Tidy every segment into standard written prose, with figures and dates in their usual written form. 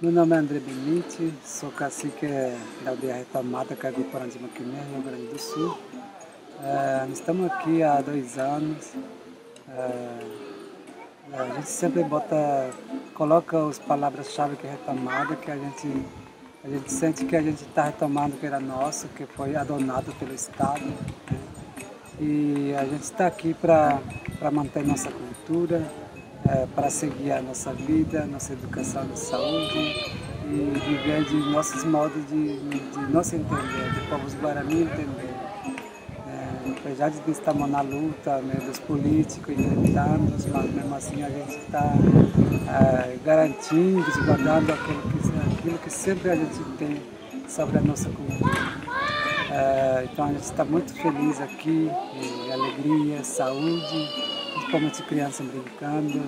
Meu nome é André Benitti, sou cacique da aldeia retomada que é Guiparandima, aqui mesmo, Rio Grande do Sul. Nós estamos aqui há 2 anos. A gente sempre coloca as palavras-chave que é retomada, que a gente sente que a gente está retomando o que era nosso, que foi adonado pelo Estado. E a gente está aqui para manter nossa cultura, para seguir a nossa vida, nossa educação, nossa saúde e viver de nossos modos, de nosso entender, de povos Guarani entender. Apesar de estarmos na luta, né, dos políticos enfrentando-os, mas mesmo assim a gente está garantindo, guardando aquilo que sempre a gente tem sobre a nossa cultura. Então a gente está muito feliz aqui, alegria, saúde, principalmente crianças brincando.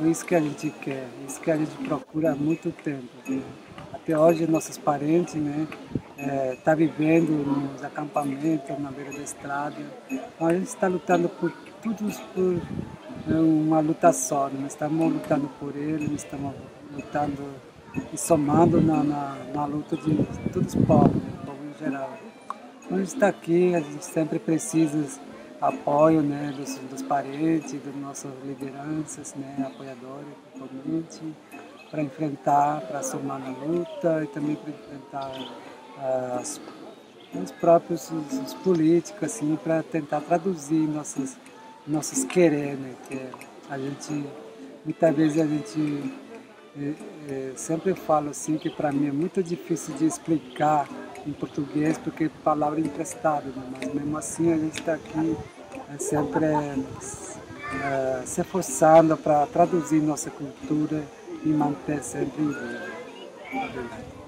É isso que a gente quer, é isso que a gente procura há muito tempo. Né? Até hoje nossos parentes, né, tá vivendo nos acampamentos, na beira da estrada. Então a gente está lutando por tudo, por uma luta só. Não estamos lutando por ele, não estamos lutando e somando na luta de todos os povos, do povo em geral. A gente está aqui, a gente sempre precisa de apoio, né, dos parentes, das nossas lideranças, né, apoiadores, principalmente, para enfrentar, para somar na luta e também para enfrentar os próprios políticos, assim, para tentar traduzir nossos querer, né, que a gente, muitas vezes a gente sempre fala assim, que para mim é muito difícil de explicar em português, porque palavra é emprestada, né? Mas mesmo assim a gente está aqui sempre se esforçando para traduzir nossa cultura e manter sempre em vida.